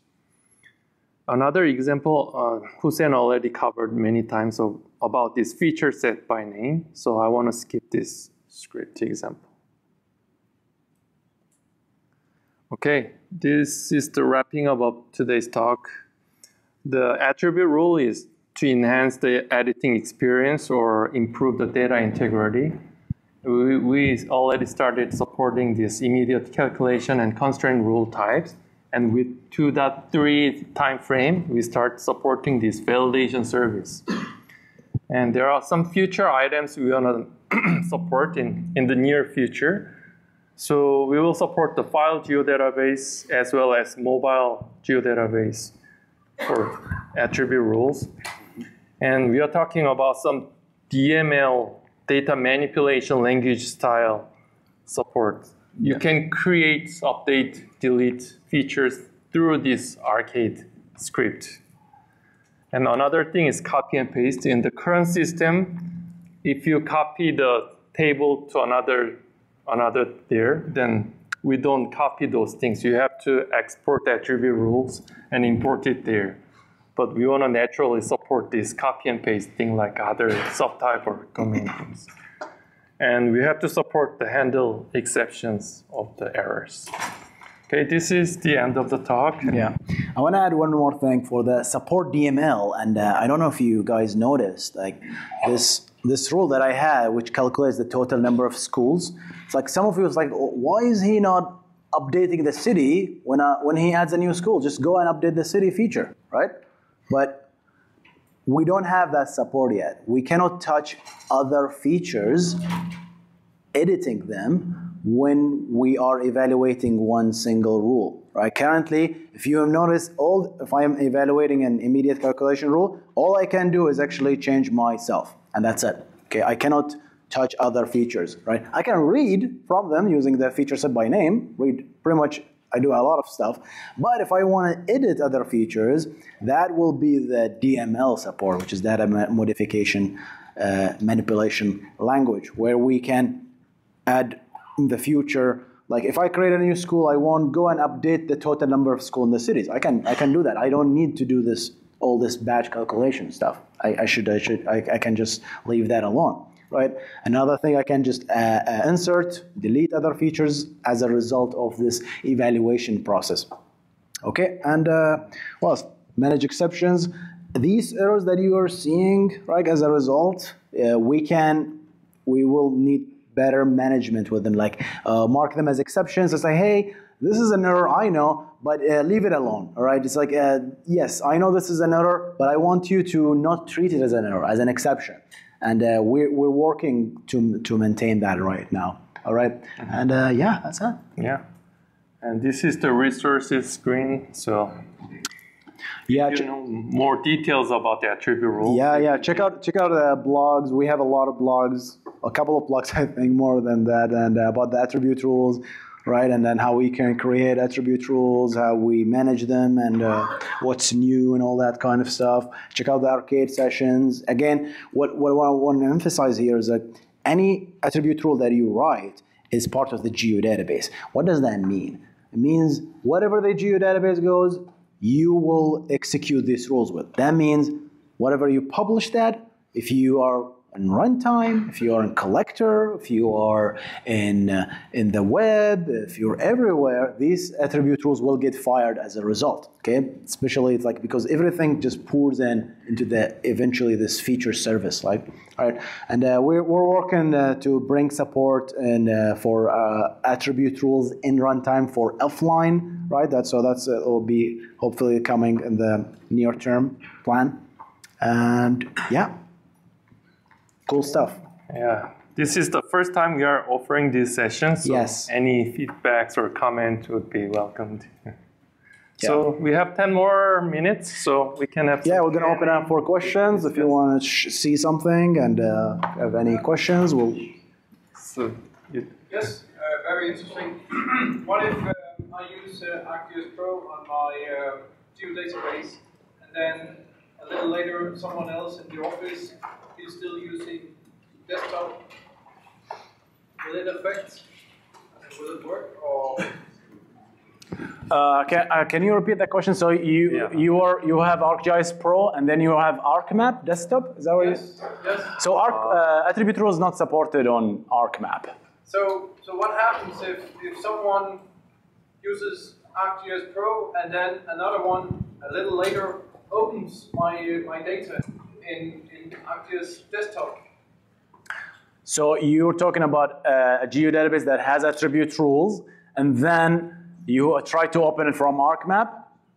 Another example, Hussein already covered many times about this feature set by name, so I want to skip this script example. Okay, this is the wrapping up of today's talk. The attribute rule is to enhance the editing experience or improve the data integrity. We already started supporting this immediate calculation and constraint rule types. And with 2.3 time frame, we start supporting this validation service. And there are some future items we want to support in the near future. So we will support the file GeoDatabase as well as mobile GeoDatabase for attribute rules. And we are talking about some DML data manipulation language style support. You can create, update, delete features through this Arcade script. And another thing is copy and paste. In the current system, if you copy the table to another there, then we don't copy those things. You have to export attribute rules and import it there. But we want to naturally support this copy and paste thing like other subtype or domain names. And we have to support the handle exceptions of the errors. Okay, this is the end of the talk. Yeah. I want to add one more thing for the support DML. And I don't know if you guys noticed, like this rule that I had, which calculates the total number of schools. It's like some of you was like, oh, why is he not updating the city when he adds a new school? Just go and update the city feature, right? But we don't have that support yet. We cannot touch other features, editing them, when we are evaluating one single rule, right? Currently, if you have noticed, if I am evaluating an immediate calculation rule, all I can do is actually change myself, and that's it. Okay, I cannot touch other features, right? I can read from them using the feature set by name, read pretty much. I do a lot of stuff, but if I want to edit other features, that will be the DML support, which is data modification manipulation language, where we can add in the future, like if I create a new school, I won't go and update the total number of schools in the cities. I can do that. I don't need to do this, all this batch calculation stuff. I can just leave that alone, right? Another thing, I can just insert, delete other features as a result of this evaluation process. Okay, and well, manage exceptions. these errors that you are seeing, right, as a result, we will need better management with them, like mark them as exceptions and say, hey, this is an error, I know, but leave it alone, all right? It's like, yes, I know this is an error, but I want you to not treat it as an error, as an exception. And we're working to maintain that right now, all right? Mm-hmm. And yeah, that's it. Yeah. And this is the resources screen, so yeah, you know more details about the attribute rule. Yeah, yeah, check out the blogs. We have a lot of blogs, a couple of blogs, I think, more than that, and about the attribute rules, right? And then how we can create attribute rules, how we manage them, and what's new and all that kind of stuff. Check out the arcade sessions. Again, what I want to emphasize here is that any attribute rule that you write is part of the GeoDatabase. What does that mean? It means whatever the GeoDatabase goes, you will execute these rules with. That means whatever you publish that, if you are in runtime, if you are in Collector, if you are in the web, if you're everywhere, these attribute rules will get fired as a result, okay? Especially it's like, because everything just pours in into the, eventually this feature service, like, all right? And we're working to bring support and for attribute rules in runtime for offline, right? So that will be hopefully coming in the near-term plan. And yeah. Cool stuff. Yeah. This is the first time we are offering this session, so yes, any feedbacks or comments would be welcomed. Yeah. So we have 10 more minutes, so we can have... Yeah, we're going to open up for questions if you want to see something and have any questions. We'll... So, yes, very interesting. What if I use ArcGIS Pro on my GeoDatabase, and then a little later someone else in the office is still using desktop? Will it affect? Will it work? Or can you repeat that question? So you have ArcGIS Pro and then you have ArcMap desktop. Is that what? Yes. Yes. So attribute rule is not supported on ArcMap. So what happens if someone uses ArcGIS Pro and then another one a little later opens my data in ArcGIS desktop? So you're talking about a GeoDatabase that has attribute rules, and then you try to open it from ArcMap.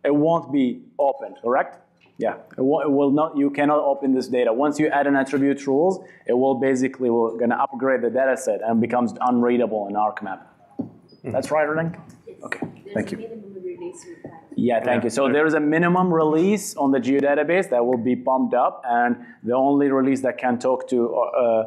It won't be opened, correct? Yeah, it will not. You cannot open this data. Once you add an attribute rules, it will basically, we're going to upgrade the data set and becomes unreadable in ArcMap. Mm-hmm. That's right, Renk? Yes. Okay, thank you. Yeah, thank you. So there is a minimum release on the GeoDatabase that will be pumped up, and the only release that can talk to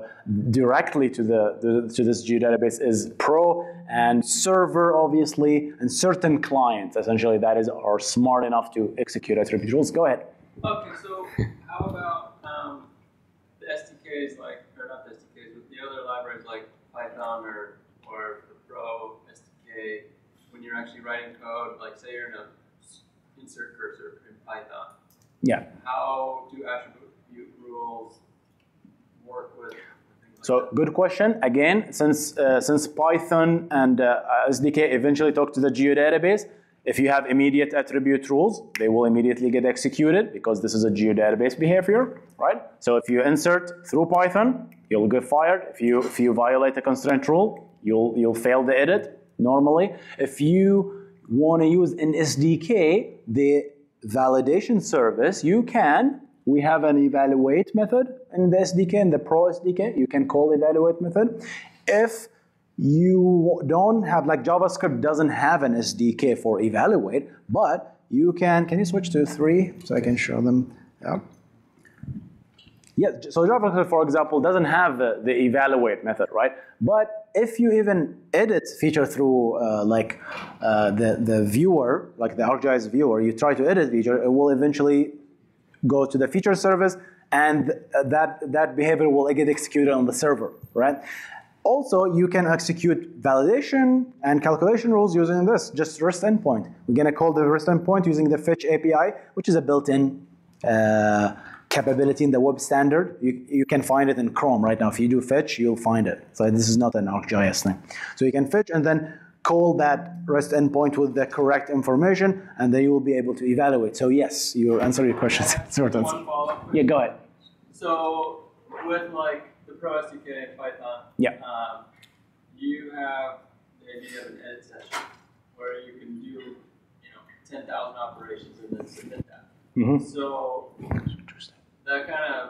directly to this GeoDatabase is Pro and Server, obviously, and certain clients. Essentially, that are smart enough to execute attribute rules. Go ahead. Okay, so how about the SDKs, like, or not the SDKs, but the other libraries like Python or the Pro SDK? When you're actually writing code, like say you're in an insert cursor in Python. Yeah. How do attribute rules work with things like that? Good question. Again, since Python and SDK eventually talk to the GeoDatabase, if you have immediate attribute rules, they will immediately get executed because this is a GeoDatabase behavior, right? So if you insert through Python, you'll get fired. If you violate a constraint rule, you'll fail the edit. Normally, if you want to use an SDK, the validation service, you can. We have an evaluate method in the SDK, in the Pro SDK. You can call evaluate method. If you don't have, like JavaScript doesn't have an SDK for evaluate, but you can. Can you switch to 3 so I can show them? Yeah. Yeah, so JavaScript, for example, doesn't have the evaluate method, right? But if you even edit feature through the viewer, like the ArcGIS viewer, you try to edit feature, it will eventually go to the feature service, and that behavior will get executed on the server, right? Also, you can execute validation and calculation rules using this, just REST endpoint. We're going to call the REST endpoint using the fetch API, which is a built-in capability in the web standard. You can find it in Chrome right now. If you do fetch, you'll find it. So this is not an ArcGIS thing. So you can fetch and then call that REST endpoint with the correct information, and then you will be able to evaluate. So yes, you answer your questions. Sort of. One follow-up. Yeah, go ahead. So with like the Pro SDK in Python, yeah. You have the idea of an edit session where you can do 10,000 operations and then submit that. Mm-hmm. So that kind of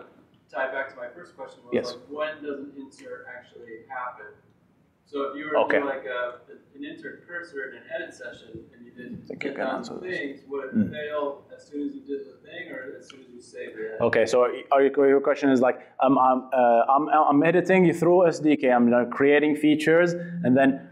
tied back to my first question was, yes, like, when does an insert actually happen? So if you were to do like an insert cursor in an edit session and you did 10,000 things, would it fail as soon as you did the thing or as soon as you saved it? Okay, so your question is like, I'm editing you through SDK, I'm creating features, and then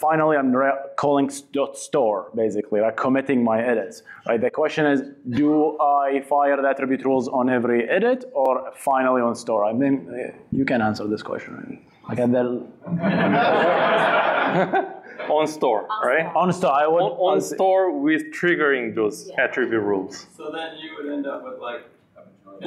finally I'm calling .store, basically, like committing my edits. Right? The question is, do I fire the attribute rules on every edit or finally on store? I mean, you can answer this question, right? Okay, on store, right? On store, I would on store with triggering those attribute rules. So then you would end up with like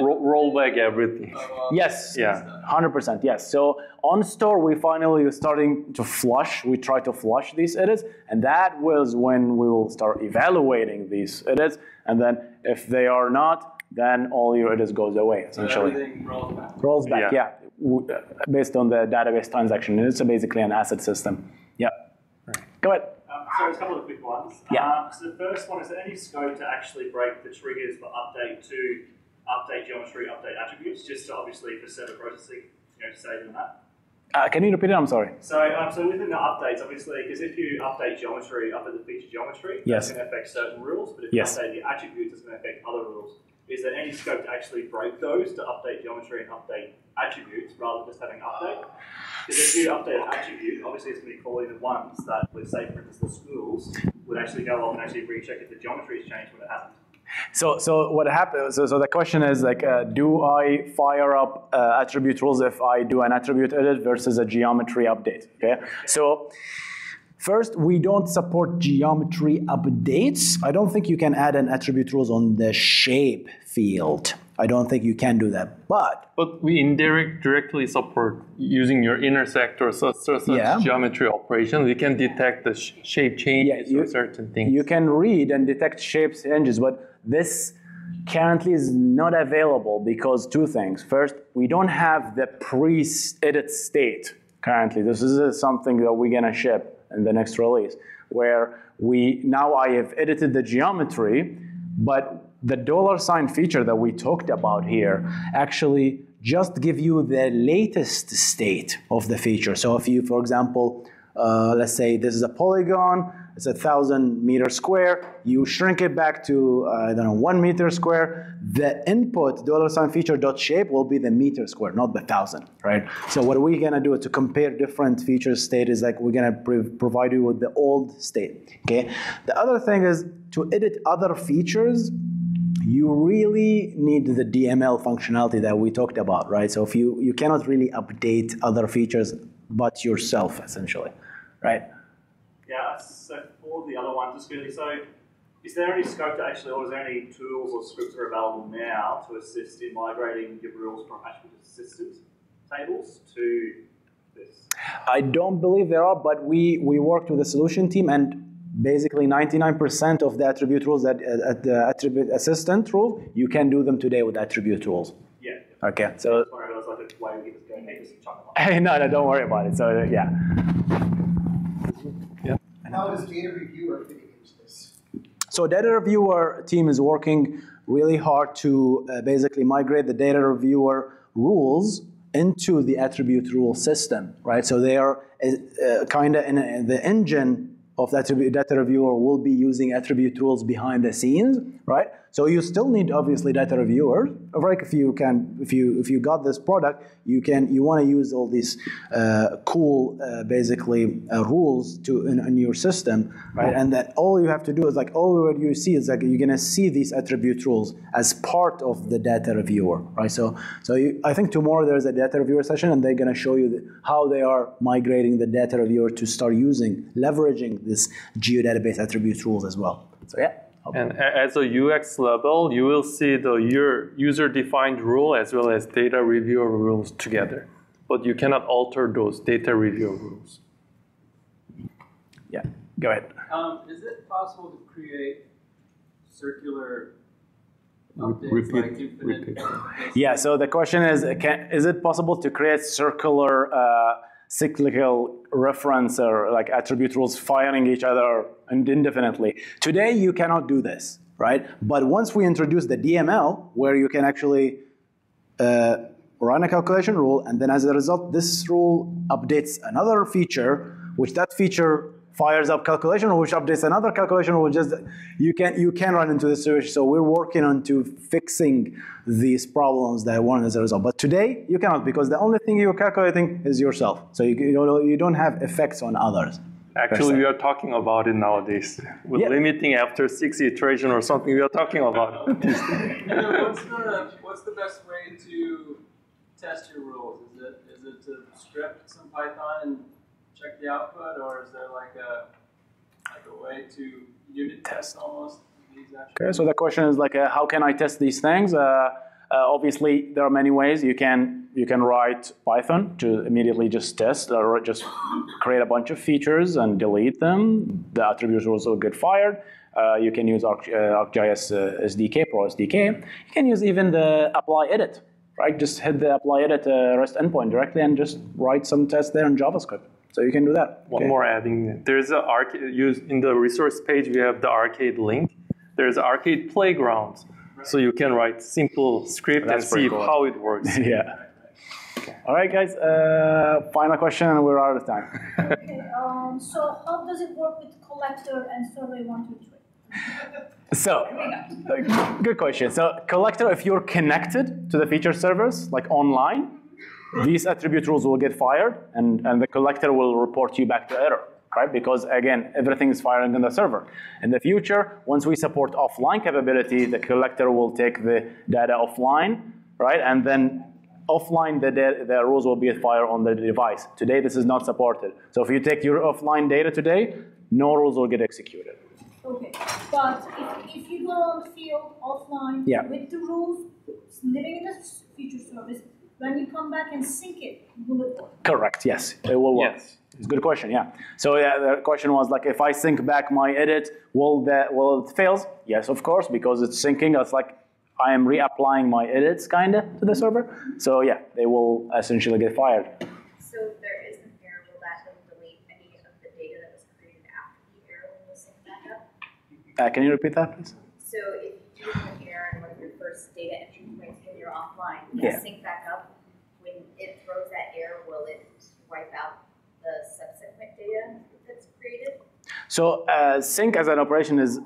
roll back everything. Yes, yeah, 100%. Yes. So on store, we finally are starting to flush. We try to flush these edits, and that was when we will start evaluating these edits. And then if they are not, then all your edits goes away essentially. So everything rolls back. Rolls back. Yeah. Based on the database transaction. It's basically an asset system. Yeah. Right. Go ahead. So a couple of quick ones. Yeah. So the first one, is there any scope to actually break the triggers for update to update geometry, update attributes, just to obviously for server processing, save them that? Can you repeat it? I'm sorry. So within the updates, obviously, because if you update geometry, update the feature geometry, yes, it's going to affect certain rules, but if you update the attributes, it's going to affect other rules. Is there any scope to actually break those to update geometry and update attributes rather than just having update? Because if you update an attribute, obviously it's going to be calling the ones that, let's say, for instance, the schools would actually go off and actually recheck if the geometry has changed when it hasn't. So what happens? So the question is like, do I fire up attribute rules if I do an attribute edit versus a geometry update? Okay, so. First, we don't support geometry updates. I don't think you can add an attribute rules on the shape field. I don't think you can do that, but we directly support using your intersectors, such geometry operations. You can detect the shape changes for certain things. You can read and detect shape changes, but this currently is not available because two things. First, we don't have the pre-edit state currently. This is something that we're gonna ship in the next release, where I have edited the geometry, but the $ feature that we talked about here actually just give you the latest state of the feature. So if you, for example, let's say this is a polygon, it's 1,000 meters square, you shrink it back to, I don't know, 1 meter square, the input $feature.shape will be the meter square, not the 1,000, right? So what we're gonna do to compare different feature state is like we're gonna provide you with the old state, okay? The other thing is to edit other features, you really need the DML functionality that we talked about, right? So if you cannot really update other features but yourself, essentially, right? Yeah, so for the other one, just really, so is there any scope to actually, or is there any tools or scripts that are available now to assist in migrating your rules from attribute systems tables to this? I don't believe there are, but we worked with the solution team, and basically 99% of the attribute rules that at the attribute assistant rule, you can do them today with attribute rules. Yeah. Okay, so. Sorry, I was like, why are we just going to make this chunk? No, don't worry about it. So, yeah. How does data reviewer fit into this? So data reviewer team is working really hard to basically migrate the data reviewer rules into the attribute rule system, right? So they are kind of in the engine of the data reviewer will be using attribute rules behind the scenes, right? So you still need obviously data reviewers. Like if you got this product, you want to use all these cool basically rules in your system, right? And that all you have to do is like all you see is like you're gonna see these attribute rules as part of the data reviewer, right? So I think tomorrow there's a data reviewer session, and they're gonna show you how they are migrating the data reviewer to start leveraging this geodatabase attribute rules as well. So yeah. And as a UX level, you will see your user-defined rule as well as data reviewer rules together. But you cannot alter those data reviewer rules. Yeah, go ahead. Is it possible to create circular updates, like infinite? Yeah, so the question is, is it possible to create circular cyclical reference or like attribute rules firing each other indefinitely? Today, you cannot do this, right? But once we introduce the DML, where you can actually run a calculation rule, and then as a result, this rule updates another feature, which that feature fires up calculation rule, which updates another calculation rule. Just you can run into this situation. So we're working on to fixing these problems that one as a result. But today you cannot, because the only thing you're calculating is yourself. So you don't have effects on others. Actually, we are talking about it nowadays. With limiting after 6 iteration or something, we are talking about it. What's the best way to test your rules? Is it to script some Python and check the output, or is there like a way to unit test almost? Okay, so the question is like, how can I test these things? Obviously, there are many ways. You can write Python to immediately just test, or just create a bunch of features and delete them. The attributes also get fired. You can use ArcGIS SDK, Pro SDK. You can use even the apply edit, right? Just hit the apply edit REST endpoint directly and just write some tests there in JavaScript. So you can do that. One more adding. There's an arcade, in the resource page, we have the arcade link. There's Arcade Playground. So you can write simple script and see how it works. Yeah. All right, guys. Final question, and we're out of time. Okay. So how does it work with Collector and Survey123? So, good question. So Collector, if you're connected to the feature servers, like online, these attribute rules will get fired, and the Collector will report you back to error. Right? Because again, everything is firing on the server. In the future, once we support offline capability, the Collector will take the data offline, right? And then offline, the rules will be fired on the device. Today, this is not supported. So if you take your offline data today, no rules will get executed. Okay, but if you go on the field offline with the rules, living in the feature service, when you come back and sync it, will it work? Correct, yes, it will work. Yes. It's a good question, yeah. So yeah, the question was like, if I sync back my edit, will it fail? Yes, of course, because it's syncing. It's like I am reapplying my edits kind of to the server. So yeah, they will essentially get fired. So if there is an error, will that delete any of the data that was created after the error when you sync back up? Can you repeat that, please? So if you do an error and one of your first data entry points when you're offline, you sync back up. When it throws that error, will it wipe out the subsequent data that's created? So sync as an operation is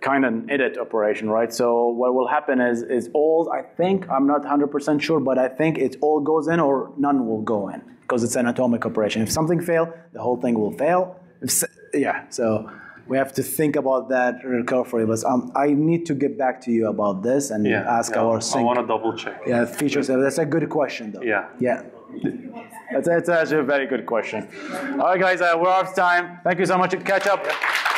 kind of an edit operation, right? So what will happen is all, I think, I'm not 100% sure, but I think it all goes in or none will go in because it's an atomic operation. If something fails, the whole thing will fail. So we have to think about that carefully, but I need to get back to you about this and ask our sync. I want to double check. Yeah, features. That's a good question, though. Yeah. Yeah. That's actually a very good question. All right, guys, we're out of time. Thank you so much. Catch up.